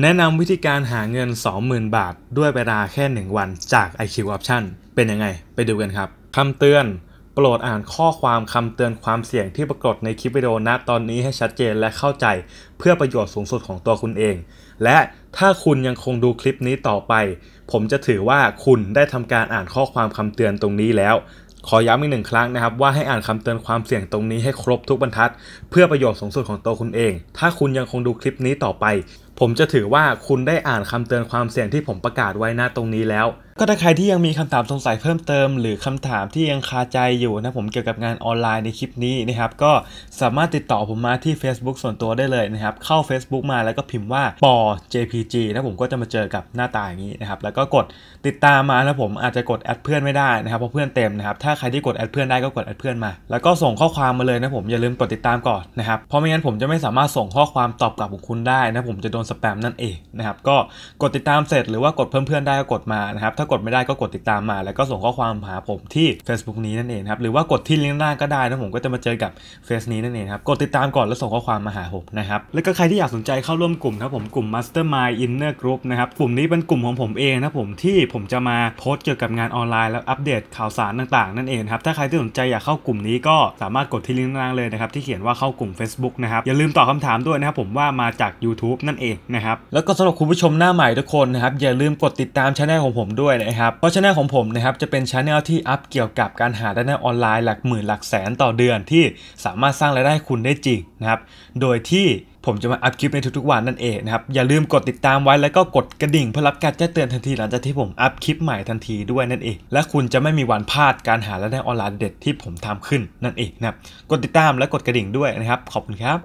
แนะนำวิธีการหาเงิน 20,000 บาทด้วยเวลาแค่1วันจาก IQ Option เป็นยังไงไปดูกันครับคำเตือนโปรดอ่านข้อความคำเตือนความเสี่ยงที่ปรากฏในคลิปวิดีโอณตอนนี้ให้ชัดเจนและเข้าใจเพื่อประโยชน์สูงสุดของตัวคุณเองและถ้าคุณยังคงดูคลิปนี้ต่อไปผมจะถือว่าคุณได้ทำการอ่านข้อความคำเตือนตรงนี้แล้วขอย้ำอีก1ครั้งนะครับว่าให้อ่านคำเตือนความเสี่ยงตรงนี้ให้ครบทุกบรรทัดเพื่อประโยชน์สูงสุดของตัวคุณเองถ้าคุณยังคงดูคลิปนี้ต่อไปผมจะถือว่าคุณได้อ่านคำเตือนความเสี่ยงที่ผมประกาศไว้หน้าตรงนี้แล้วก็ถ้าใครที่ยังมีคำถามสงสัยเพิ่มเติมหรือคำถามที่ยังคาใจอยู่นะผมเกี่ยวกับงานออนไลน์ในคลิปนี้นะครับก็สามารถติดต่อผมมาที่ Facebook ส่วนตัวได้เลยนะครับเข้า Facebook มาแล้วก็พิมพ์ว่าปอ JPG นะผมก็จะมาเจอกับหน้าตาอย่างนี้นะครับแล้วก็กดติดตามมานะผมอาจจะกดแอดเพื่อนไม่ได้นะครับเพราะเพื่อนเต็มนะครับถ้าใครที่กดแอดเพื่อนได้ก็กดแอดเพื่อนมาแล้วก็ส่งข้อความมาเลยนะผมอย่าลืมกดติดตามก่อนนะครับเพราะไม่งั้นผมจะไม่สามารถส่งข้อความตอบกลับของคุณได้นะผมจะโดนสแปมนั่นเองนะครับก็กดติดตามเสร็จหรือว่ากดเพื่อนๆได้ก็กดมานะครับถ้ากดไม่ได้ก็กดติดตามมาแล้วก็ส่งข้อความหาผมที่ Facebook นี้นั่นเองครับหรือว่ากดที่ลิงก์หน้าก็ได้นะผมก็จะมาเจอกับเฟซนี้นั่นเองครับกดติดตามก่อนแล้วส่งข้อความมาหาผมนะครับแล้วก็ใครที่อยากสนใจเข้าร่วมกลุ่มนะผมกลุ่ม Mastermind Inner Group นะครับกลุ่มนี้เป็นกลุ่มของผมเองนะผมที่ผมจะมาโพสต์เกี่ยวกับงานออนไลน์แล้วอัปเดตข่าวสารต่างๆนั่นเองครับถ้าใครที่สนใจอยากเข้ากลุ่มนี้ก็สามารถกดที่ลิงก์หน้าเลยนะครับที่เขียนว่าเข้ากลุ่ม Facebook นะครับอย่าลืมตอบคำถามด้วยนะครับผมว่ามาจาก YouTube นั่นเองนะครับแล้วก็สำหรับคุณผู้ชมหน้าใหม่ทุกคนนะครับอย่าลืมกดติดตามช่องของผมด้วยนะครับเพราะช่องของผมนะครับจะเป็นช่องที่อัพเกี่ยวกับการหารายได้ออนไลน์หลักหมื่นหลักแสนต่อเดือนที่สามารถสร้างรายได้ให้คุณได้จริงนะครับโดยที่ผมจะมาอัพคลิปในทุกๆวันนั่นเองนะครับอย่าลืมกดติดตามไว้แล้วก็กดกระดิ่งเพื่อรับการแจ้งเตือนทันทีหลังจากที่ผมอัพคลิปใหม่ทันทีด้วยนั่นเองและคุณจะไม่มีวันพลาดการหารายได้ออนไลน์เด็ดที่ผมทำขึ้นนั่นเองนะครับกดติดตามและกดกระดิ่งด้วยนะครับขอบคุณครับ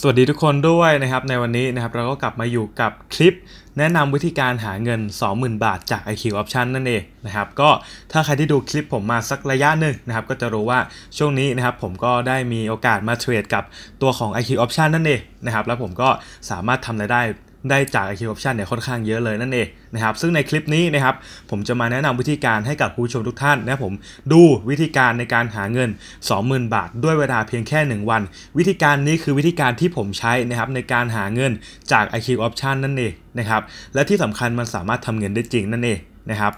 สวัสดีทุกคนด้วยนะครับในวันนี้นะครับเราก็กลับมาอยู่กับคลิปแนะนำวิธีการหาเงิน 20,000 บาทจาก IQ Option นั่นเองนะครับก็ถ้าใครที่ดูคลิปผมมาสักระยะหนึ่งนะครับก็จะรู้ว่าช่วงนี้นะครับผมก็ได้มีโอกาสมาเทรดกับตัวของ IQ Option นั่นเองนะครับแล้วผมก็สามารถทำรายได้จาก IQ Option เนี่ยค่อนข้างเยอะเลยนั่นเองนะครับซึ่งในคลิปนี้นะครับผมจะมาแนะนำวิธีการให้กับผู้ชมทุกท่านนะผมดูวิธีการในการหาเงิน 20,000 บาทด้วยเวลาเพียงแค่1วันวิธีการนี้คือวิธีการที่ผมใช้นะครับในการหาเงินจาก IQ Option นั่นเองนะครับและที่สำคัญมันสามารถทำเงินได้จริงนั่นเองนะครับ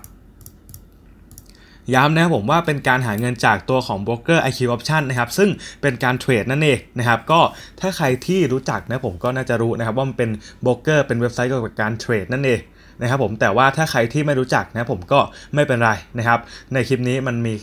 ย้ำนะครับผมว่าเป็นการหาเงินจากตัวของโบรกเกอร์ IQ Option นะครับซึ่งเป็นการเทรดนั่นเองนะครับก็ถ้าใครที่รู้จักนะผมก็น่าจะรู้นะครับว่ามันเป็นโบรกเกอร์เป็นเว็บไซต์เกี่ยวกับการเทรดนั่นเองนะครับผมแต่ว่าถ้าใครที่ไม่รู้จักนะผมก็ไม่เป็นไรนะครับในคลิปนี้มันมี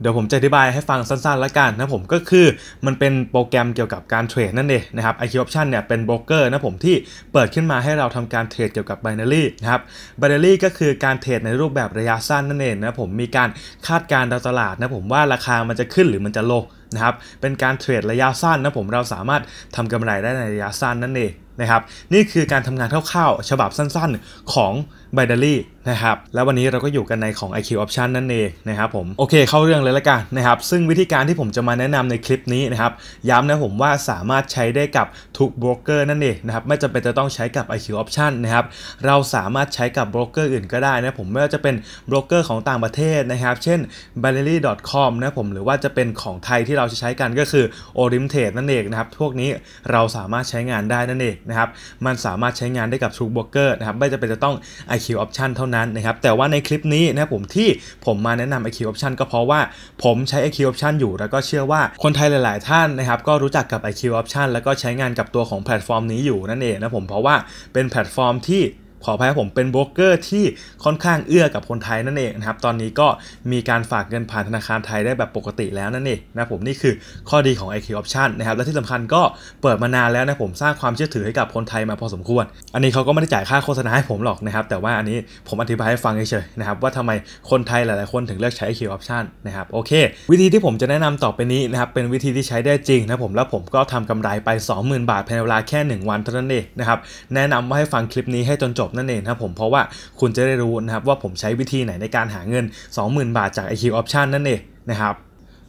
เดี๋ยวผมจะอธิบายให้ฟังสั้นๆละกันนะผมก็คือมันเป็นโปรแกรมเกี่ยวกับการเทรดนั่นเองนะครับ IQ Option เนี่ยเป็นโบรกเกอร์นะผมที่เปิดขึ้นมาให้เราทำการเทรดเกี่ยวกับ Binary นะครับ Binary ก็คือการเทรดในรูปแบบระยะสั้นนั่นเองนะผมมีการคาดการณ์ตลาดนะผมว่าราคามันจะขึ้นหรือมันจะลงนะครับเป็นการเทรดระยะสั้นนะผมเราสามารถทำกำไรได้ในระยะสั้นนั่นเองนะครับนี่คือการทำงานคร่าวๆฉบับสั้นๆของ Binary นะครับแล้ววันนี้เราก็อยู่กันในของ IQ Option นั่นเองนะครับผมโอเคเข้าเรื่องเลยละกันนะครับซึ่งวิธีการที่ผมจะมาแนะนำในคลิปนี้นะครับย้ำนะผมว่าสามารถใช้ได้กับทุกโบรกเกอร์นั่นเองนะครับไม่จำเป็นจะต้องใช้กับ IQ Option นะครับเราสามารถใช้กับโบรกเกอร์อื่นก็ได้นะผมไม่ว่าจะเป็นโบรกเกอร์ของต่างประเทศนะครับเช่น binary.com นะผมหรือว่าจะเป็นของไทยที่เราจะใช้กันก็คือ Orimtrade นั่นเองนะครับพวกนี้เราสามารถใช้งานได้นั่นเองนะครับมันสามารถใช้งานได้กับทุกโบรกเกอร์นะครับไม่จำเป็นจะต้อง IQ Option เท่านั้นนะครับแต่ว่าในคลิปนี้นะผมที่ผมมาแนะนำ IQ Option ก็เพราะว่าผมใช้ IQ Option อยู่แล้วก็เชื่อว่าคนไทยหลายๆท่านนะครับก็รู้จักกับ IQ Option แล้วก็ใช้งานกับตัวของแพลตฟอร์มนี้อยู่นั่นเองนะผมเพราะว่าเป็นแพลตฟอร์มที่ขออภัยผมเป็นโบรกเกอร์ที่ค่อนข้างเอื้อกับคนไทยนั่นเองนะครับตอนนี้ก็มีการฝากเงินผ่านธนาคารไทยได้แบบปกติแล้วนั่นเองนะผมนี่คือข้อดีของ IQ Option นะครับและที่สำคัญก็เปิดมานานแล้วนะผมสร้างความเชื่อถือให้กับคนไทยมาพอสมควรอันนี้เขาก็ไม่ได้จ่ายค่าโฆษณาให้ผมหรอกนะครับแต่ว่าอันนี้ผมอธิบายให้ฟังเฉยๆนะครับว่าทำไมคนไทยหลายๆคนถึงเลือกใช้ IQ Option นะครับโอเควิธีที่ผมจะแนะนำต่อไปนี้นะครับเป็นวิธีที่ใช้ได้จริงนะผมแล้วผมก็ทำกำไรไป 20,000 บาทภายในเวลาแค่1วันเท่านั้นเองนะครับแนะนำว่าให้ฟังคลิปนี้ให้จนจบนั่นเองครับผมเพราะว่าคุณจะได้รู้นะครับว่าผมใช้วิธีไหนในการหาเงิน 20,000 บาทจาก IQ Option นั่นเองนะครับ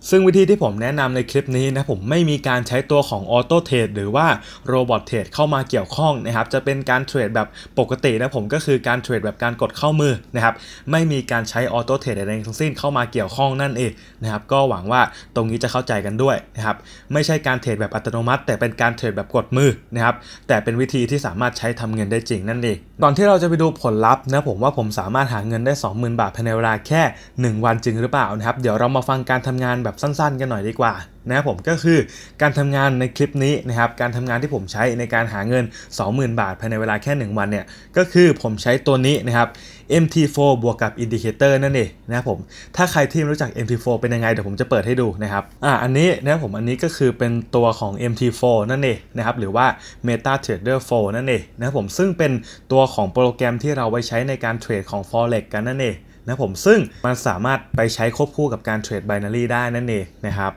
ซึ่งวิธีที่ผมแนะนำในคลิปนี้นะผมไม่มีการใช้ตัวของออโต้เทรดหรือว่าโรบอทเทรดเข้ามาเกี่ยวข้องนะครับจะเป็นการเทรดแบบปกตินะผมก็คือการเทรดแบบการกดเข้ามือนะครับไม่มีการใช้ออโต้เทรดอะไรทั้งสิ้นเข้ามาเกี่ยวข้องนั่นเองนะครับก็หวังว่าตรงนี้จะเข้าใจกันด้วยนะครับไม่ใช่การเทรดแบบอัตโนมัติแต่เป็นการเทรดแบบกดมือนะครับแต่เป็นวิธีที่สามารถใช้ทำเงินได้จริงนั่นเองตอนที่เราจะไปดูผลลัพธ์นะผมว่าผมสามารถหาเงินได้ 20,000 บาทภายในเวลาแค่1วันจริงหรือเปล่านะครับเดี๋ยวเรามาฟังการทำงานแบบสั้นๆกันหน่อยดีกว่านะผมก็คือการทำงานในคลิปนี้นะครับการทำงานที่ผมใช้ในการหาเงิน 20,000 บาทภายในเวลาแค่1วันเนี่ยก็คือผมใช้ตัวนี้นะครับ MT4 บวกกับ Indicator นั่นเองนะผมถ้าใครที่รู้จัก MT4 เป็นยังไงเดี๋ยวผมจะเปิดให้ดูนะครับอันนี้นะผมอันนี้ก็คือเป็นตัวของ MT4 นั่นเองนะครับหรือว่า Meta Trader 4 นั่นเองนะผมซึ่งเป็นตัวของโปรแกรมที่เราไว้ใช้ในการเทรดของ Forex กันนั่นเองนะผมซึ่งมันสามารถไปใช้ควบคู่กับการเทรด Binary ได้นั่นเองนะครับ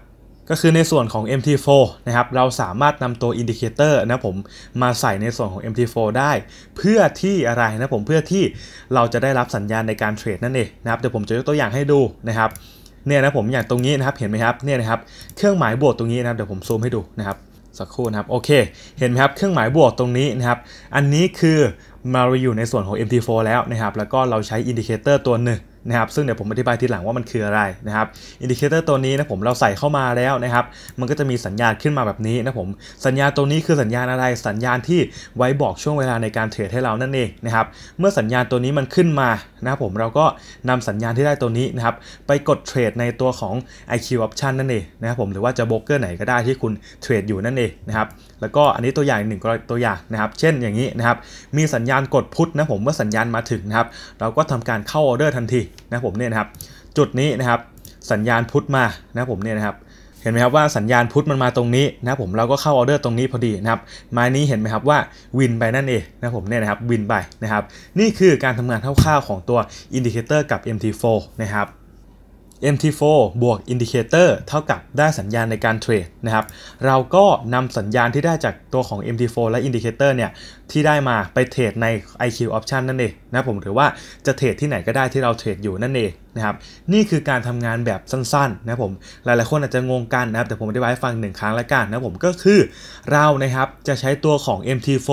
ก็คือในส่วนของ MT4 นะครับเราสามารถนำตัว Indicator นะผมมาใส่ในส่วนของ MT4 ได้เพื่อที่อะไรนะผมเพื่อที่เราจะได้รับสัญญาณในการเทรดนั่นเองนะครับเดี๋ยวผมจะยกตัวอย่างให้ดูนะครับเนี่ยนะผมอย่างตรงนี้นะครับเห็นไหมครับเนี่ยนะครับเครื่องหมายบวกตรงนี้นะครับเดี๋ยวผมซูมให้ดูนะครับสักครู่นะครับโอเคเห็นไหมครับเครื่องหมายบวกตรงนี้นะครับอันนี้คือมาอยู่ในส่วนของ MT4 แล้วนะครับแล้วก็เราใช้ Indicator ตัวหนึ่งนะครับซึ่งเดี๋ยวผมอธิบายทีหลังว่ามันคืออะไรนะครับอินดิเคเตอร์ตัวนี้นะผมเราใส่เข้ามาแล้วนะครับมันก็จะมีสัญญาณขึ้นมาแบบนี้นะผมสัญญาณตัวนี้คือสัญญาณอะไรสัญญาณที่ไว้บอกช่วงเวลาในการเทรดให้เรานั่นเองนะครับเมื่อสัญญาณตัวนี้มันขึ้นมานะผมเราก็นำสัญญาณที่ได้ตัวนี้นะครับไปกดเทรดในตัวของ IQ Option นั่นเองนะครับผมหรือว่าจะโบรกเกอร์ไหนก็ได้ที่คุณเทรดอยู่นั่นเองนะครับแล้วก็อันนี้ตัวอย่างหนึ่งตัวอย่างนะครับเช่นอย่างนี้นะครับมีสัญญาณกดพุทนะผมเมื่อสัญญาณมาถึงนะครับเราก็ทำการเข้าออเดอร์ทันทีนะผมเนี่ยนะครับจุดนี้นะครับสัญญาณพุทมานะผมเนี่ยนะครับเห็นไหมครับว่าสัญญาณพุทมันมาตรงนี้นะผมเราก็เข้าออเดอร์ตรงนี้พอดีนะครับไม้นี้เห็นไหมครับว่าวินไปนั่นเองนะผมเนี่ยนะครับวินไปนะครับนี่คือการทำงานคร่าวๆของตัวอินดิเคเตอร์กับ MT4 นะครับ MT4 บวกอินดิเคเตอร์เท่ากับได้สัญญาณในการเทรดนะครับเราก็นำสัญญาณที่ได้จากตัวของ MT4 และอินดิเคเตอร์เนี่ยที่ได้มาไปเทรดใน IQ Option นั่นเองนะผมหรือว่าจะเทรดที่ไหนก็ได้ที่เราเทรดอยู่นั่นเองนะครับนี่คือการทำงานแบบสั้นๆนะผมหลายๆคนอาจจะงงกันนะครับแต่ผมอธิบายให้ฟัง1ครั้งละกันนะผมก็คือเรานะครับจะใช้ตัวของ MT4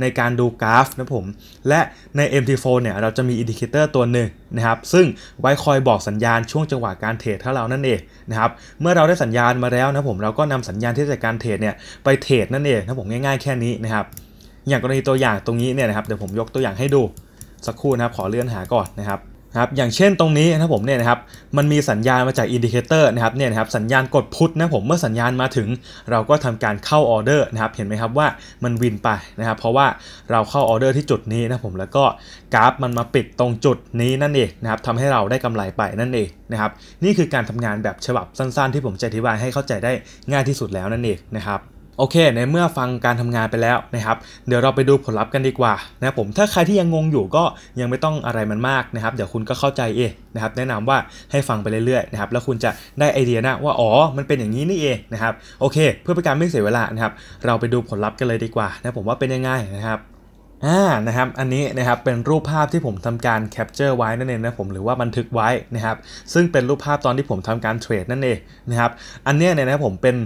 ในการดูกราฟนะผมและใน MT4 เนี่ยเราจะมีอินดิเคเตอร์ตัวหนึ่งนะครับซึ่งไว้คอยบอกสัญญาณช่วงจังหวะการเทรดให้เรานั่นเองนะครับเมื่อเราได้สัญญาณมาแล้วนะผมเราก็นำสัญญาณที่ได้จากการเทรดเนี่ยไปเทรดนั่นเองนะผมง่ายๆแค่นี้นะครับอย่างกรณีตัวอย่างตรงนี้เนี่ยนะครับเดี๋ยวผมยกตัวอย่างให้ดูสักครู่นะครับขอเลื่อนหาก่อนนะครับอย่างเช่นตรงนี้นะผมเนี่ยนะครับมันมีสัญญาณมาจากอินดิเคเตอร์นะครับเนี่ยนะครับสัญญาณกดพุทนะผมเมื่อสัญญาณมาถึงเราก็ทำการเข้าออเดอร์นะครับเห็นไหมครับว่ามันวินไปนะครับเพราะว่าเราเข้าออเดอร์ที่จุดนี้นะผมแล้วก็กราฟมันมาปิดตรงจุดนี้นั่นเองนะครับทำให้เราได้กำไรไปนั่นเองนะครับนี่คือการทำงานแบบฉบับสั้นๆที่ผมจะอธิบายให้เข้าใจได้ง่ายที่สุดแล้วนั่นเองนะครับโอเคในเมื่อฟังการทำงานไปแล้วนะครับเดี๋ยวเราไปดูผลลัพธ์กันดีกว่านะผมถ้าใครที่ยังงงอยู่ก็ยังไม่ต้องอะไรมันมากนะครับเดี๋ยวคุณก็เข้าใจเองนะครับแนะนำว่าให้ฟังไปเรื่อยๆนะครับแล้วคุณจะได้ไอเดียนะว่าอ๋อมันเป็นอย่างนี้นี่เองนะครับโอเคเพื่อเป็นการไม่เสียเวลานะครับเราไปดูผลลัพธ์กันเลยดีกว่านะผมว่าเป็นยังไงนะครับนะครับอันนี้นะครับเป็นรูปภาพที่ผมทำการแคปเจอร์ไว้นั่นเองนะผมหรือว่าบันทึกไว้นะครับซึ่งเป็นรูปภาพตอนที่ผมทำการเทรดนั่นเองนะครับอันนี้เนี่ยนะผมเป็น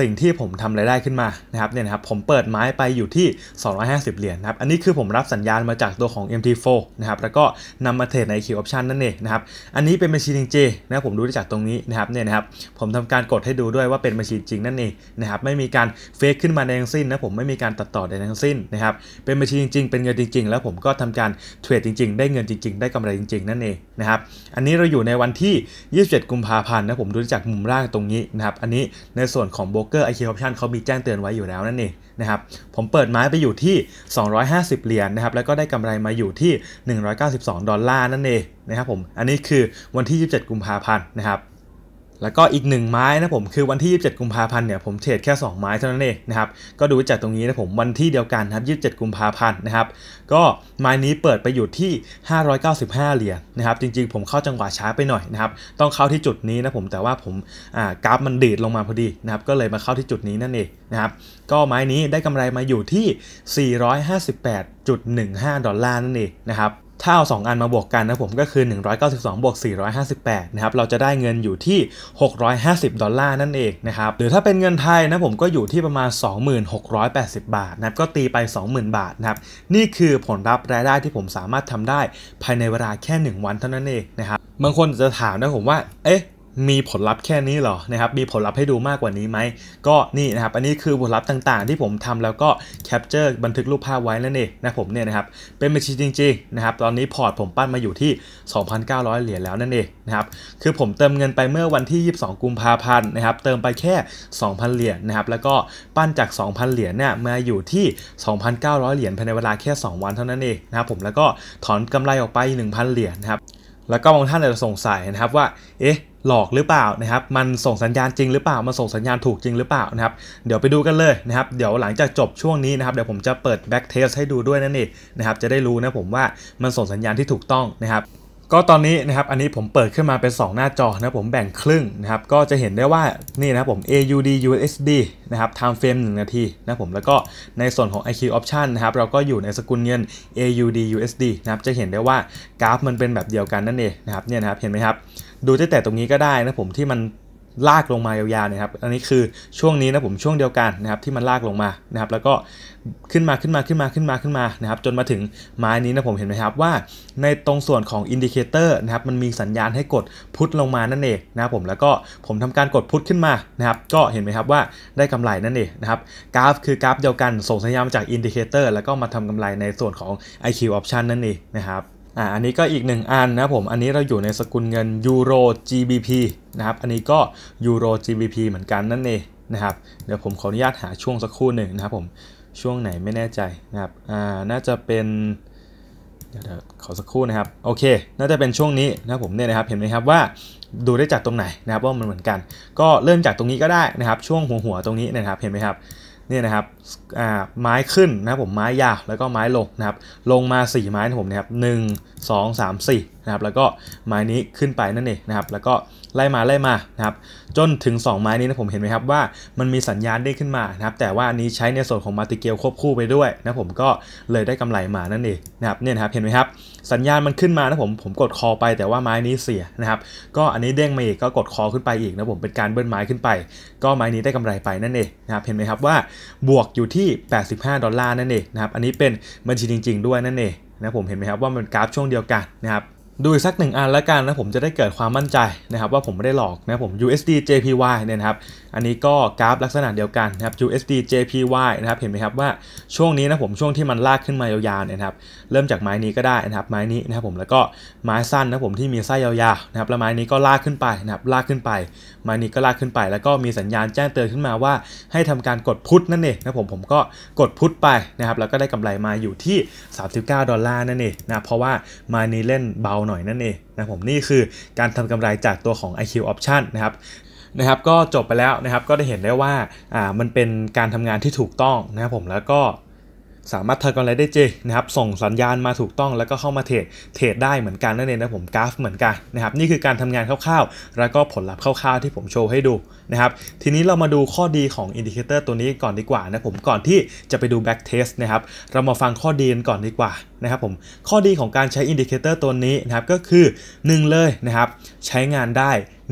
สิ่งที่ผมทำรายได้ขึ้นมานะครับเนี่ยนะครับผมเปิดไม้ไปอยู่ที่250เหรียญนะครับอันนี้คือผมรับสัญญาณมาจากตัวของ MT4 นะครับแล้วก็นำมาเทรดใน IQ Option นั่นเองนะครับอันนี้เป็นบัญชีจริงๆนะผมดูได้จากตรงนี้นะครับเนี่ยนะครับผมทำการกดให้ดูด้วยว่าเป็นบัญชีจริงนั่นเองนะครับไม่มีการเฟกขึ้นมาในทั้งสิ้นนะผมไม่มีการตัดต่อในทั้งสิ้นนะครับเป็นบัญชีจริงๆเป็นเงินจริงๆแล้วผมก็ทำการเทรดจริงๆได้เงินจริงๆได้กำไรจริงๆนั่นเองนะครับอันนี้เราอยู่ในวันที่27กุมภาพันธ์นะผมดูได้จากมุมล่างตรงนี้นะครับอันนี้ในส่วนของโบรกเกอร์ IQ Option เขามีแจ้งเตือนไว้อยู่แล้วนั่นเองนะครับผมเปิดไม้ไปอยู่ที่250เหรียญนะครับแล้วก็ได้กำไรมาอยู่ที่192ดอลลาร์นั่นเองนะครับผมอันนี้คือวันที่27กุมภาพันธ์นะครับแล้วก็อีก1ไม้นะผมคือวันที่27กุมภาพันธ์เนี่ยผมเทรดแค่2ไม้เท่านั้นเองนะครับก็ดูจากตรงนี้นะผมวันที่เดียวกันครับ27กุมภาพันธ์นะครับก็ไม้นี้เปิดไปอยู่ที่595เหรียญนะครับจริงๆผมเข้าจังหวะช้าไปหน่อยนะครับต้องเข้าที่จุดนี้นะผมแต่ว่าผมกราฟมันดีดลงมาพอดีนะครับก็เลยมาเข้าที่จุดนี้นั่นเองนะครับก็ไม้นี้ได้กำไรมาอยู่ที่458.15 ดอลลาร์นั่นเองนะครับ ถ้าเอา2อันมาบวกกันนะผมก็คือ192บวก458นะครับเราจะได้เงินอยู่ที่650ดอลลาร์นั่นเองนะครับหรือถ้าเป็นเงินไทยนะผมก็อยู่ที่ประมาณ 2680 บาทนะครับก็ตีไป 20,000 บาทนะครับนี่คือผลลัพธ์รายได้ที่ผมสามารถทำได้ภายในเวลาแค่1วันเท่านั้นเองนะครับบางคนจะถามนะผมว่าเอ๊ะมีผลลัพธ์แค่นี้เหรอนะครับมีผลลัพธ์ให้ดูมากกว่านี้ไหมก็นี่นะครับอันนี้คือผลลัพธ์ต่างๆที่ผมทำแล้วก็แคปเจอร์บันทึกรูปภาพไว้นั่นเองนะผมเนี่ยนะครับเป็นบัญชีจริงๆนะครับตอนนี้พอร์ตผมปั้นมาอยู่ที่ 2,900 เหรียญแล้วนั่นเองนะครับคือผมเติมเงินไปเมื่อวันที่22กุมภาพันธ์นะครับเติมไปแค่ 2,000 เหรียญนะครับแล้วก็ปั้นจาก 2,000 เหรียญเนี่ยมาอยู่ที่ 2,900 เหรียญภายในเวลาแค่2วันเท่านั้นเองนะครับผมแล้วก็ถอนกำไรออกไป 1,000 เหรียญนะครับแล้วก็บางท่านอาจจะสงสัยนะครับว่าเอ๊ะหลอกหรือเปล่านะครับมันส่งสัญญาณจริงหรือเปล่ามันส่งสัญญาณถูกจริงหรือเปล่านะครับเดี๋ยวไปดูกันเลยนะครับเดี๋ยวหลังจากจบช่วงนี้นะครับเดี๋ยวผมจะเปิด back test ให้ดูด้วยนั่นเองนะครับจะได้รู้นะผมว่ามันส่งสัญญาณที่ถูกต้องนะครับก็ตอนนี้นะครับอันนี้ผมเปิดขึ้นมาเป็น2หน้าจอนะผมแบ่งครึ่งนะครับก็จะเห็นได้ว่านี่นะครับผม AUD USD นะครับ time frame 1 นาทีนะผมแล้วก็ในส่วนของ IQ Option นะครับเราก็อยู่ในสกุลเงิน AUD USD นะครับจะเห็นได้ว่ากราฟมันเป็นแบบเดียวกันนั่นเองนะครับเนี่ยนะครับเห็นไหมครับดูตั้งแต่ตรงนี้ก็ได้นะผมที่มันลากลงมายาวๆนะครับอันนี้คือช่วงนี้นะผมช่วงเดียวกันนะครับที่มันลากลงมานะครับแล้วก็ขึ้นมานะครับจนมาถึงไม้นี้นะผมเห็นไหมครับว่าในตรงส่วนของอินดิเคเตอร์นะครับมันมีสัญญาณให้กดพุทลงมานั่นเองนะผมแล้วก็ผมทำการกดพุทขึ้นมานะครับก็เห็นไหมครับว่าได้กำไรนั่นเองนะครับกราฟคือกราฟเดียวกันส่งสัญญาณมาจากอินดิเคเตอร์แล้วก็มาทำกำไรในส่วนของ IQ Option นั่นเองนะครับอันนี้ก็อีก1อันนะผมอันนี้เราอยู่ในสกุลเงินยูโร GBP นะครับอันนี้ก็ยูโร GBP เหมือนกันนั่นเองนะครับเดี๋ยวผมขออนุญาตหาช่วงสักครู่หนึ่งนะครับผมช่วงไหนไม่แน่ใจนะครับน่าจะเป็นเดี๋ยวขอสักครู่นะครับโอเคน่าจะเป็นช่วงนี้นะผมเนี่ยนะครับเห็นไหมครับว่าดูได้จากตรงไหนนะครับว่ามันเหมือนกันก็เริ่มจากตรงนี้ก็ได้นะครับช่วงหัวตรงนี้นะครับเห็นไหมครับเนี่ยนะครับไม้ขึ้นนะผมไม้ยาวแล้วก็ไม้ลงนะครับลงมา4ไม้นะผมนะครับ1 2 3 4นะครับแล้วก็ไม้นี้ขึ้นไปนั่นเองนะครับแล้วก็ไล่มานะครับจนถึง2ไม้นี้นะผมเห็นไหมครับว่ามันมีสัญญาณได้ขึ้นมานะครับแต่ว่าอันนี้ใช้ในส่วนของมาติเกลควบคู่ไปด้วยนะผมก็เลยได้กำไรมานั่นเองนะครับเนี่ยนะครับเห็นไหมครับสัญญาณมันขึ้นมานะผมกดคอไปแต่ว่าไม้นี้เสียนะครับก็อันนี้เด้งมาอีกก็กดคอขึ้นไปอีกนะผมเป็นการเบิ้ลไม้ขึ้นไปก็ไม้นี้ได้กำไรไปนั่นเองนะครับเห็นไหมครับว่าบวกอยู่ที่85ดอลลาร์นั่นเองนะครับอันนี้เป็นบัญชีจริงๆด้วยนั่นเองนะผมเห็นไหมครับว่ามันกราฟช่วงเดียวกันนะครับดูอีกสัก1อันแล้วกันนะผมจะได้เกิดความมั่นใจนะครับว่าผมไม่ได้หลอกนะผม USD JPY เนี่ยนะครับอันนี้ก็กราฟลักษณะเดียวกันนะครับ USD JPY นะครับเห็นไหมครับว่าช่วงนี้นะผมช่วงที่มันลากขึ้นมายาวๆเนี่ยนะครับเริ่มจากไม้นี้ก็ได้นะครับไม้นี้นะครับผมแล้วก็ไม้สั้นนะผมที่มีไส้ยาวๆนะครับแล้วไม้นี้ก็ลากขึ้นไปนะครับลากขึ้นไปไม้นี้ก็ลากขึ้นไปแล้วก็มีสัญญาณแจ้งเตือนขึ้นมาว่าให้ทำการกดพุทนั่นเองนะผมก็กดพุทไปนะครับแล้วก็ได้กำไรมาอยู่ที่39ดอลลาร์นั่นเองนะเพราะว่าไม้นี้เล่นเบาหน่อยนั่นเองนะผมนี่คือการทำกำไรจากตัวของ IQ Option นะครับก็จบไปแล้วนะครับก็ได้เห็นได้ว่ามันเป็นการทำงานที่ถูกต้องนะครับผมแล้วก็สามารถทำกำไรได้จริงนะครับส่งสัญญาณมาถูกต้องแล้วก็เข้ามาเทรดได้เหมือนกันนั่นเองนะผมกราฟเหมือนกันนะครับนี่คือการทำงานคร่าวๆแล้วก็ผลลัพธ์คร่าวๆที่ผมโชว์ให้ดูนะครับทีนี้เรามาดูข้อดีของอินดิเคเตอร์ตัวนี้ก่อนดีกว่านะผมก่อนที่จะไปดูแบ็กเทสนะครับเรามาฟังข้อดีกันก่อนดีกว่านะครับผมข้อดีของการใช้อินดิเคเตอร์ตัวนี้นะครับก็คือ1เลยนะครับใช้งานได้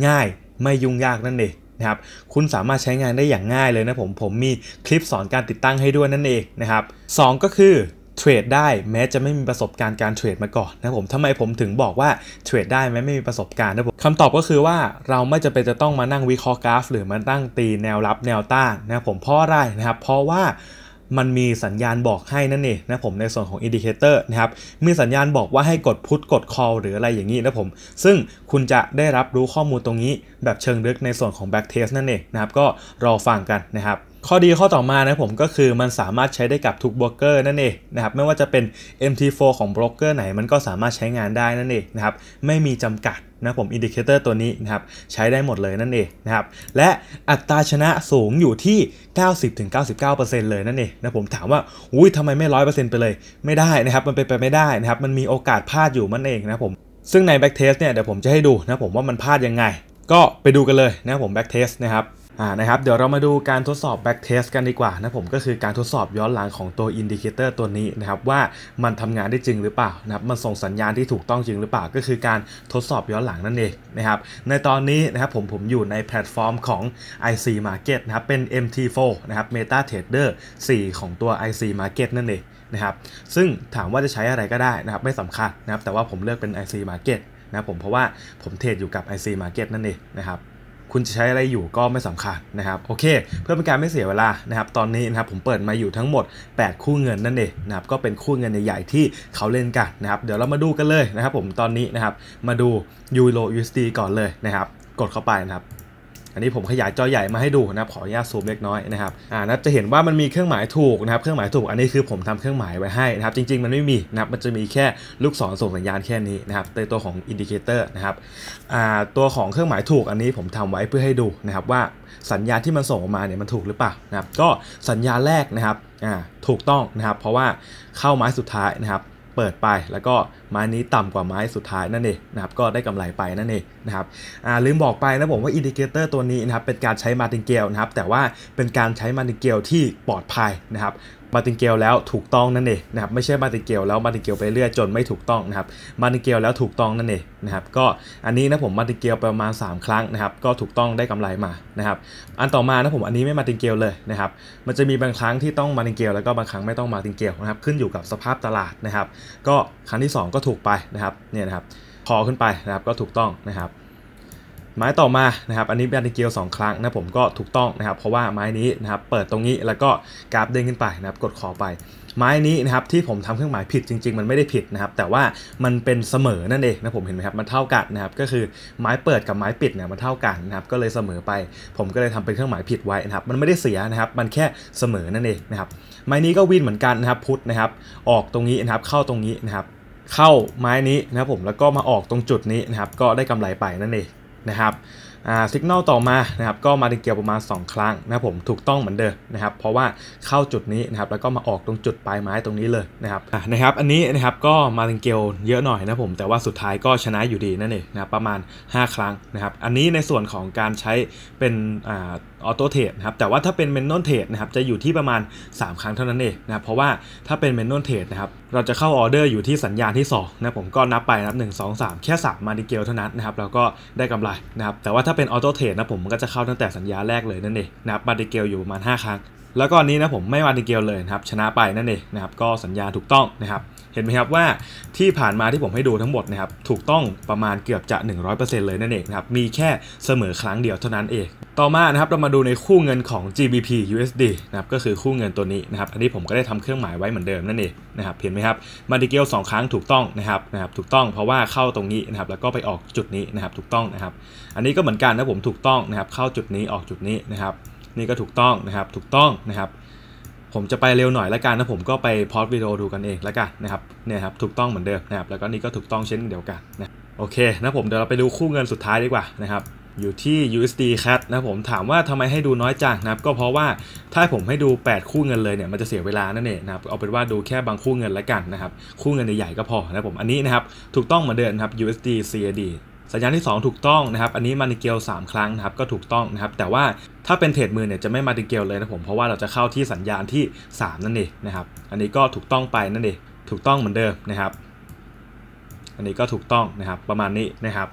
ง่ายไม่ยุ่งยากนั่นเองนะครับคุณสามารถใช้งานได้อย่างง่ายเลยนะผมมีคลิปสอนการติดตั้งให้ด้วยนั่นเองนะครับ2ก็คือเทรดได้แม้จะไม่มีประสบการณ์การเทรดมาก่อนนะผมทำไมผมถึงบอกว่าเทรดได้แม้ไม่มีประสบการณ์นะผมคำตอบก็คือว่าเราไม่จำเป็นจะต้องมานั่งวิเคราะห์กราฟหรือมาตั้งตีแนวรับแนวต้านนะผมเพราะอะไรนะครับเพราะว่ามันมีสัญญาณบอกให้นั่นเองนะผมในส่วนของอินดิเคเตอร์นะครับมีสัญญาณบอกว่าให้กดพุทกดคอลหรืออะไรอย่างนี้นะผมซึ่งคุณจะได้รับรู้ข้อมูลตรงนี้แบบเชิงลึกในส่วนของแบ็กเทสนั่นเองนะครับก็รอฟังกันนะครับข้อดีข้อต่อมานะผมก็คือมันสามารถใช้ได้กับทุกโบรกเกอร์นั่นเองนะครับไม่ว่าจะเป็น MT4 ของโบรกเกอร์ไหนมันก็สามารถใช้งานได้นั่นเองนะครับไม่มีจำกัดนะผมอินดิเคเตอร์ตัวนี้นะครับใช้ได้หมดเลยนั่นเองนะครับและอัตราชนะสูงอยู่ที่ 90-99% เลยนั่นเองนะผมถามว่าอุ้ยทำไมไม่ 100% ไปเลยไม่ได้นะครับมันเป็นไปไม่ได้นะครับมันมีโอกาสพลาดอยู่มันเองนะผมซึ่งในแบ็กเทสเนี่ยเดี๋ยวผมจะให้ดูนะผมว่ามันพลาดยังไงก็ไปดูกันเลยนะผมแบ็กเทสนะครับ นะครับเดี๋ยวเรามาดูการทดสอบ back test กันดีกว่านะผมก็คือการทดสอบย้อนหลังของตัว indicator ตัวนี้นะครับว่ามันทำงานได้จริงหรือเปล่านะครับมันส่งสัญญาณที่ถูกต้องจริงหรือเปล่าก็คือการทดสอบย้อนหลังนั่นเองนะครับในตอนนี้นะครับผมอยู่ในแพลตฟอร์มของ IC Market นะครับเป็น MT4 นะครับ Meta Trader 4 ของตัว IC Market นั่นเองนะครับซึ่งถามว่าจะใช้อะไรก็ได้นะครับไม่สำคัญนะครับแต่ว่าผมเลือกเป็น IC Market นะผมเพราะว่าผมเทรดอยู่กับ IC Market นั่นเองนะครับคุณจะใช้อะไรอยู่ก็ไม่สำคัญนะครับโอเคเพื่อเป็นการไม่เสียเวลานะครับตอนนี้นะครับผมเปิดมาอยู่ทั้งหมด8คู่เงินนั่นเองนะครับก็เป็นคู่เงินใหญ่ๆที่เขาเล่นกันนะครับเดี๋ยวเรามาดูกันเลยนะครับผมตอนนี้นะครับมาดูยูโร USD ก่อนเลยนะครับกดเข้าไปนะครับอันนี้ผมขยายจอใหญ่มาให้ดูนะครับขออนุญาตซูมเล็กน้อยนะครับจะเห็นว่ามันมีเครื่องหมายถูกนะครับเครื่องหมายถูกอันนี้คือผมทำเครื่องหมายไว้ให้นะครับจริงๆมันไม่มีนะครับมันจะมีแค่ลูกศรส่งสัญญาณแค่นี้นะครับในตัวของอินดิเคเตอร์นะครับตัวของเครื่องหมายถูกอันนี้ผมทำไว้เพื่อให้ดูนะครับว่าสัญญาณที่มันส่งออกมาเนี่ยมันถูกหรือเปล่านะครับก็สัญญาณแรกนะครับถูกต้องนะครับเพราะว่าเข้าไม้สุดท้ายนะครับเปิดไปแล้วก็ไม้นี้ต่ำกว่าไม้สุดท้ายนั่นเองนะครับก็ได้กำไรไปนั่นเองนะครับลืมบอกไปนะผมว่าอินดิเคเตอร์ตัวนี้นะครับเป็นการใช้มาร์ตินเกลนะครับแต่ว่าเป็นการใช้มาร์ตินเกลที่ปลอดภัยนะครับมาร์ตินเกลแล้วถูกต้องนั่นเองนะครับไม่ใช่มาร์ตินเกลแล้วมาร์ตินเกลไปเรื่อยจนไม่ถูกต้องนะครับมาร์ตินเกลแล้วถูกต้องนั่นเองนะครับก็อันนี้นะผมมาร์ตินเกลประมาณ3ครั้งนะครับก็ถูกต้องได้กำไรมานะครับอันต่อมานะผมอันนี้ไม่มาร์ตินเกลเลยนะครับมันจะมีบางครั้งที่ต้องมาร์ตินเกลแล้วก็บางครั้งไม่ต้องมาร์ตินเกลนะครับขึ้นอยู่กับสภาพตลาดนะครับก็ครั้งที่2ก็ถูกไปนะครับเนี่ยนะครับพอขึ้นไปนะครับก็ถูกต้องนะครับไม้ต่อมานะครับอันนี้มาร์ตินเกล2ครั้งนะผมก็ถูกต้องนะครับเพราะว่าไม้นี้นะครับเปิดตรงนี้แล้วก็กราฟเด้งขึ้นไปนะครับกดคอไปไม้นี้นะครับที่ผมทำเครื่องหมายผิดจริงๆมันไม่ได้ผิดนะครับแต่ว่ามันเป็นเสมอนั่นเองนะผมเห็นไหมครับมันเท่ากันนะครับก็คือไม้เปิดกับไม้ปิดเนี่ยมันเท่ากันนะครับก็เลยเสมอไปผมก็เลยทำเป็นเครื่องหมายผิดไว้นะครับมันไม่ได้เสียนะครับมันแค่เสมอนั่นเองนะครับไม้นี้ก็วินเหมือนกันนะครับพุทธนะครับออกตรงนี้นะครับเข้าตรงนี้นะครับเข้าไม้นี้นะผมแล้วก็มาออกตรงจุดนี้นะครับก็ได้กำไรไปนั่นเองนะครับสัญญาณต่อมานะครับก็มาร์ตินเกลประมาณ2ครั้งนะผมถูกต้องเหมือนเดิมนะครับเพราะว่าเข้าจุดนี้นะครับแล้วก็มาออกตรงจุดปลายไม้ตรงนี้เลยนะครับอันนี้นะครับก็มาร์ตินเกลเยอะหน่อยนะผมแต่ว่าสุดท้ายก็ชนะอยู่ดีนั่นเองนะประมาณ5ครั้งนะครับอันนี้ในส่วนของการใช้เป็นออโต้เทรดนะครับแต่ว่าถ้าเป็นเมนนอนเทรดนะครับจะอยู่ที่ประมาณ3ครั้งเท่านั้นเองนะเพราะว่าถ้าเป็นเมนนอนเทรดนะครับเราจะเข้าออเดอร์อยู่ที่สัญญาณที่2นะผมก็นับไปนับ1 2 3แค่3มาร์ตินเกลเท่านั้นนะครับเราก็ได้กำไรนะครับแต่ว่าถ้าเป็นออโต้เทรดนะผมก็จะเข้าตั้งแต่สัญญาแรกเลยนั่นเองนะครับมาร์ตินเกลอยู่ประมาณ5ครั้งแล้วก็อันนี้นะผมไม่มาร์ตินเกลเลยนะครับชนะไปนั่นเองนะครับก็สัญญาถูกต้องนะครับเห็นไหมครับว่าที่ผ่านมาที่ผมให้ดูทั้งหมดนะครับถูกต้องประมาณเกือบจะ 100% เลยนั่นเองนะครับมีแค่เสมอครั้งเดียวเท่านั้นเองต่อมานะครับเรามาดูในคู่เงินของ GBP USD นะครับก็คือคู่เงินตัวนี้นะครับอันนี้ผมก็ได้ทำเครื่องหมายไว้เหมือนเดิมนั่นเองนะครับเห็นไหมครับมาร์ตินเกล2ครั้งถูกต้องนะครับถูกต้องเพราะว่าเข้าตรงนี้นะครับแล้วก็ไปออกจุดนี้นะครับถูกต้องนะครับอันนี้ก็เหมือนกันนะผมถูกต้องนะครับเข้าจุดนี้ออกจุดนี้นะครับนี่ก็ถูกต้องนะครับถูกต้องนะครับผมจะไปเร็วหน่อยละกันนะผมก็ไปพอดวิดีโอดูกันเองละกันนะครับเนี่ยครับถูกต้องเหมือนเดิมนะครับแล้วก็นี่ก็ถูกต้องเช่นเดียวกันนะโอเคนะผมเดี๋ยวเราไปดูคู่เงินสุดท้ายดีกว่านะครับอยู่ที่ USD CAD นะผมถามว่าทำไมให้ดูน้อยจังนะครับก็เพราะว่าถ้าผมให้ดู8คู่เงินเลยเนี่ยมันจะเสียเวลานั่นเองนะครับเอาเป็นว่าดูแค่บางคู่เงินละกันนะครับคู่เงินใหญ่ๆก็พอนะผมอันนี้นะครับถูกต้องเหมือนเดิมครับ USD CADสัญญาณที่2ถูกต้องนะครับอันนี้มาร์ตินเกล3ครั้งนะครับก็ถูกต้องนะครับแต่ว่าถ้าเป็นเทรดมือเนี่ยจะไม่มาร์ตินเกลเลยนะผมเพราะว่าเราจะเข้าที่สัญญาณที่3นั่นเองนะครับอันนี้ก็ถูกต้องไปนั่นเองถูกต้องเหมือนเดิมนะครับอันนี้ก็ถูกต้องนะครับประมาณนี้นะครับ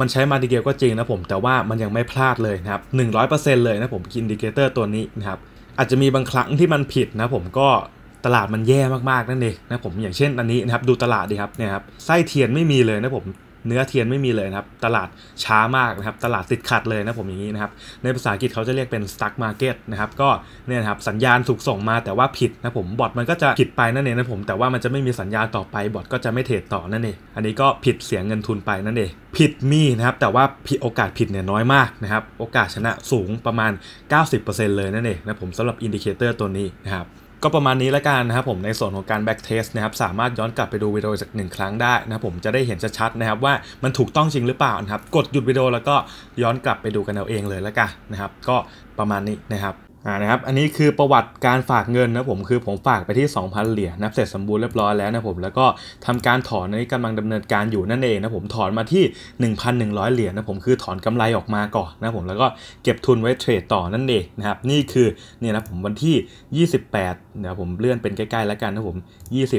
มันใช้มาร์ตินเกลก็จริงนะผมแต่ว่ามันยังไม่พลาดเลยนะครับ 100% เลยนะผมอินดิเคเตอร์ตัวนี้นะครับอาจจะมีบางครั้งที่มันผิดนะผมก็ตลาดมันแย่มากๆนั่นเองนะผมอย่างเช่นอันนี้นะครับดูตลาดดิครับเนี่ยครับไส้เทียนไม่มีเลยนะผมเนื้อเทียนไม่มีเลยนะครับตลาดช้ามากนะครับตลาดติดขัดเลยนะผมอย่างนี้นะครับในภาษาอังกฤษเขาจะเรียกเป็น stuck market นะครับก็เนี่ยนะครับสัญญาณถูกส่งมาแต่ว่าผิดนะผมบอทมันก็จะผิดไปนั่นเองนะผมแต่ว่ามันจะไม่มีสัญญาณต่อไปบอทก็จะไม่เทรดต่อนั่นเองอันนี้ก็ผิดเสียเงินทุนไปนั่นเองผิดมีนะครับแต่ว่าโอกาสผิดเนี่ยน้อยมากนะครับโอกาสชนะสูงประมาณ 90% เลยนั่นเองนะผมสำหรับอินดิเคเตอร์ตัวนี้นะครับก็ประมาณนี้ละกันนะครับผมในส่วนของการ back test นะครับสามารถย้อนกลับไปดูวิดีโอสัก1ครั้งได้นะครับผมจะได้เห็นชัดๆนะครับว่ามันถูกต้องจริงหรือเปล่านะครับกดหยุดวิดีโอแล้วก็ย้อนกลับไปดูกันเอาเองเลยละกันนะครับก็ประมาณนี้นะครับ นะครับอันนี้คือประวัติการฝากเงินนะผมคือผมฝากไปที่ 2,000 เหรียญนับเสร็จสมบูรณ์เรียบร้อยแล้วนะผมแล้วก็ทำการถอนนี้กำลังดำเนินการอยู่นั่นเองนะผมถอนมาที่ 1,100 เหรียญนะผมคือถอนกำไรออกมาก่อนนะผมแล้วก็เก็บทุนไว้เทรดต่อนั่นเองนะครับนี่คือเนี่ยนะผมวันที่ 28เดี๋ยวผมเลื่อนเป็นใกล้ๆแล้วกันนะผม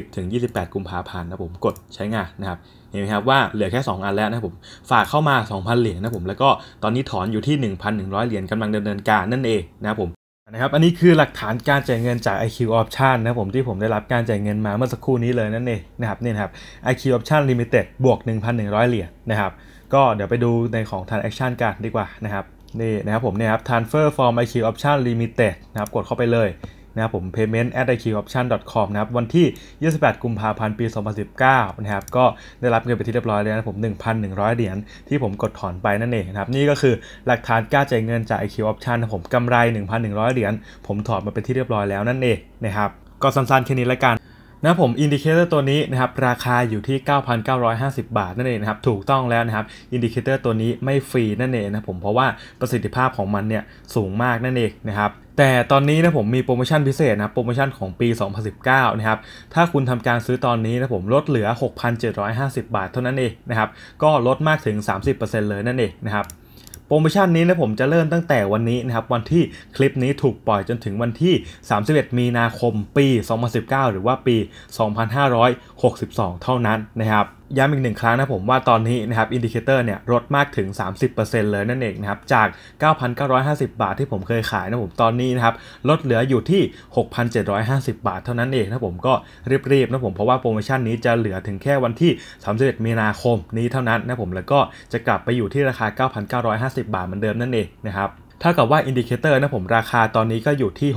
20-28 กุมภาพันธ์นะผมกดใช้งานนะครับเห็นไหมครับว่าเหลือแค่2อันแล้วนะผมฝากเข้ามา 2,000 เหรียญนะผมแล้วก็ตอนนี้ถอนอยู่ที่ 1,100 เหรียญกำลังดำเนินการนั่นเองนะผมนะครับอันนี้คือหลักฐานการจ่ายเงินจาก IQ Option นะผมที่ผมได้รับการจ่ายเงินมาเมื่อสักครู่นี้เลยนั่นเองนะครับนี่นะครับ IQ Option Limited บวก 1,100 เหรียญนะครับก็เดี๋ยวไปดูในของ Transaction กันดีกว่านะครับนี่นะครับผมเนี่ยครับ Transfer from IQ Option Limited นะครับกดเข้าไปเลยนะครับผม payment@iqoption.com นะครับวันที่ 28 กุมภาพันธ์ปี 2019 นะครับก็ได้รับเงินไปที่เรียบร้อยแล้วนะผม 1,100 เหรียญที่ผมกดถอนไปนั่นเองนะครับนี่ก็คือหลักฐานการจ่ายเงินจาก IQ Option นะผมกำไร 1,100 เหรียญผมถอนมาเป็นที่เรียบร้อยแล้วนั่นเองนะครับก็สั้นๆแค่นี้ละกันนะผมอินดิเคเตอร์ตัวนี้นะครับราคาอยู่ที่ 9,950 บาทนั่นเองนะครับถูกต้องแล้วนะครับอินดิเคเตอร์ตัวนี้ไม่ฟรีนั่นเองนะผมเพราะว่าประสิทธิภาพของมันเนี่ยสูงมากนั่นเองนะครับแต่ตอนนี้นะผมมีโปรโมชั่นพิเศษนะโปรโมชั่นของปี 2019 นะครับถ้าคุณทำการซื้อตอนนี้นะผมลดเหลือ 6,750 บาทเท่านั้นเองนะครับก็ลดมากถึง 30% เลยนั่นเองนะครับโปรโมชั่นนี้นะผมจะเริ่มตั้งแต่วันนี้นะครับวันที่คลิปนี้ถูกปล่อยจนถึงวันที่ 31 มีนาคมปี 2019 หรือว่าปี 2562 เท่านั้นนะครับย้ำอีกหนึ่งครั้งนะผมว่าตอนนี้นะครับอินดิเคเตอร์เนี่ยลดมากถึง 30% เลยนั่นเองนะครับจาก 9,950 บาทที่ผมเคยขายนะผมตอนนี้นะครับลดเหลืออยู่ที่ 6,750 บาทเท่านั้นเองนะผมก็รีบๆนะผมเพราะว่าโปรโมชั่นนี้จะเหลือถึงแค่วันที่ 31 มีนาคมนี้เท่านั้นนะผมแล้วก็จะกลับไปอยู่ที่ราคา 9,950 บาทเหมือนเดิมนั่นเองนะครับถ้ากับว่าอินดิเคเตอร์นะผมราคาตอนนี้ก็อยู่ที่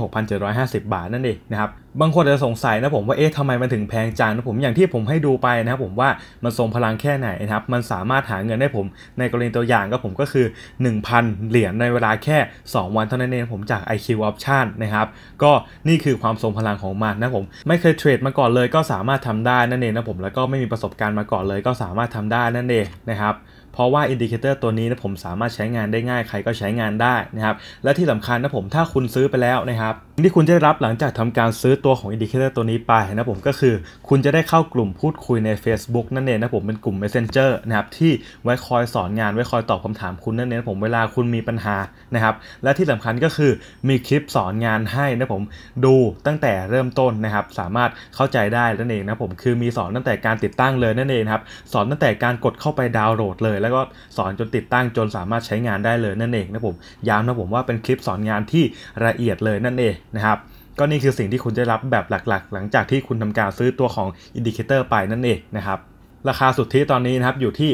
6,750 บาทนั่นเองนะครับบางคนจะสงสัยนะผมว่าเอ๊ะทำไมมันถึงแพงจังนะผมอย่างที่ผมให้ดูไปนะครับผมว่ามันทรงพลังแค่ไหนนะครับมันสามารถหาเงินได้ผมในกรณีตัวอย่างก็ผมก็คือ 1,000 เหรียญในเวลาแค่2วันเท่านั้นเองผมจาก IQ Option นะครับก็นี่คือความทรงพลังของมันนะผมไม่เคยเทรดมาก่อนเลยก็สามารถทำได้นั่นเองนะผมแล้วก็ไม่มีประสบการณ์มาก่อนเลยก็สามารถทำได้นั่นเองนะครับเพราะว่าอินดิเคเตอร์ตัวนี้นะผมสามารถใช้งานได้ง่ายใครก็ใช้งานได้นะครับและที่สำคัญนะผมถ้าคุณซื้อไปแล้วนะครับที่คุณจะได้รับหลังจากทำการซื้อตัวของอินดิเคเตอร์ตัวนี้ไปนะผมก็คือคุณจะได้เข้ากลุ่มพูดคุยใน Facebook นั่นเองนะผมเป็นกลุ่ม Messenger นะครับที่ไว้คอยสอนงานไว้คอยตอบคำถามคุณนั่นเองผมเวลาคุณมีปัญหานะครับและที่สำคัญก็คือมีคลิปสอนงานให้นะผมดูตั้งแต่เริ่มต้นนะครับสามารถเข้าใจได้นั่นเองนะผมคือมีสอนตั้งแต่การติดตั้งเลยนั่นเองครับสอนตั้งแต่การกดเข้าไปดาวน์โหลดเลยแล้วก็สอนจนติดตั้งจนสามารถใช้งานได้เลยนั่นเองนะผมย้ำนะผมว่าเป็นคลิปสอนงานที่ละเอียดเลยนั่นเองนะครับก็นี่คือสิ่งที่คุณจะรับแบบหลักๆหลังจากที่คุณทำการซื้อตัวของอินดิเคเตอร์ไปนั่นเองนะครับราคาสุทธิตอนนี้นะครับอยู่ที่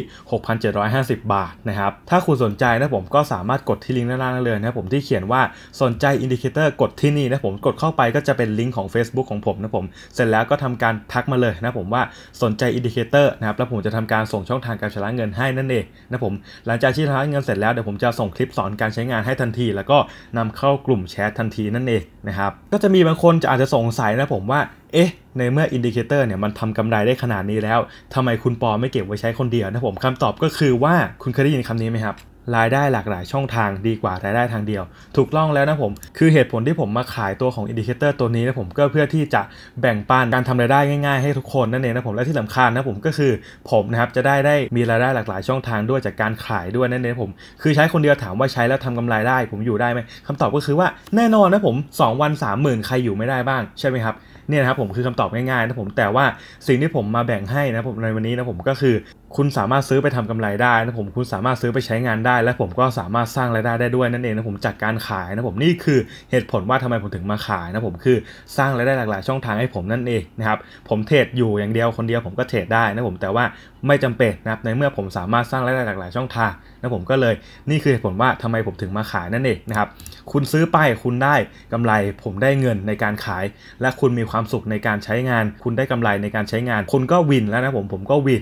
6,750 บาทนะครับถ้าคุณสนใจนะผมก็สามารถกดที่ลิงก์ด้านล่างได้เลยนะผมที่เขียนว่าสนใจอินดิเคเตอร์กดที่นี่นะผมกดเข้าไปก็จะเป็นลิงก์ของ Facebook ของผมนะผมเสร็จแล้วก็ทำการทักมาเลยนะผมว่าสนใจอินดิเคเตอร์นะครับแล้วผมจะทำการส่งช่องทางการชำระเงินให้นั่นเองนะผมหลังจากที่ชำระเงินเสร็จแล้วเดี๋ยวผมจะส่งคลิปสอนการใช้งานให้ทันทีแล้วก็นำเข้ากลุ่มแชททันทีนั่นเองนะครับก็จะมีบางคนอาจจะสงสัยนะผมว่าเอ๊ะในเมื่ออินดิเคเตอร์เนี่ยมันทำกำไรได้ขนาดนี้แล้วทำไมคุณปอไม่เก็บไว้ใช้คนเดียวนะผมคำตอบก็คือว่าคุณเคยได้ยินคำนี้ไหมครับรายได้หลากหลายช่องทางดีกว่ารายได้ทางเดียวถูกต้องแล้วนะผมคือเหตุผลที่ผมมาขายตัวของอินดิเคเตอร์ตัวนี้นะผมก็เพื่อที่จะแบ่งปันการทำรายได้ง่ายๆให้ทุกคนนั่นเองนะผมและที่สำคัญนะผมก็คือผมนะครับจะได้มีรายได้หลากหลายช่องทางด้วยจากการขายด้วยนั่นเองผมคือใช้คนเดียวถามว่าใช้แล้วทำกำไรได้ผมอยู่ได้ไหมคำตอบก็คือว่าแน่นอนนะผม2วัน 30,000 ใครอยู่ไม่ได้บ้างใช่ไหมครับเนี่ยนะครับผมคือคำตอบง่ายๆนะผมแต่ว่าสิ่งที่ผมมาแบ่งให้นะผมในวันนี้นะผมก็คือคุณสามารถซื้อไปทำกำไรได้นะผมคุณสามารถซื้อไปใช้งานได้และผมก็สามารถสร้างรายได้ได้ด้วยนั่นเองนะผมจากการขายนะผมนี่คือเหตุผลว่าทำไมผมถึงมาขายนะผมคือสร้างรายได้หลากหลายช่องทางให้ผมนั่นเองนะครับผมเทรดอยู่อย่างเดียวคนเดียวผมก็เทรดได้นะผมแต่ว่าไม่จำเป็นนะครับในเมื่อผมสามารถสร้างรายได้หลากหลายช่องทางนะผมก็เลยนี่คือเหตุผลว่าทำไมผมถึงมาขายนั่นเองนะครับคุณซื้อไปคุณได้กำไรผมได้เงินในการขายและคุณมีความสุขในการใช้งานคุณได้กำไรในการใช้งานคุณก็วินแล้วนะผมก็วิ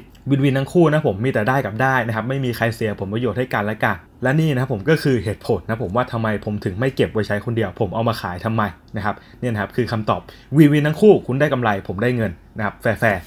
นทั้งคู่นะผมมีแต่ได้กับได้นะครับไม่มีใครเสียผมประโยชน์ให้กันและกันและนี่นะผมก็คือเหตุผลนะผมว่าทำไมผมถึงไม่เก็บไว้ใช้คนเดียวผมเอามาขายทำไมนะครับเนี่ยนะครับคือคำตอบวินทั้งคู่คุณได้กำไรผมได้เงินนะครับแฟร์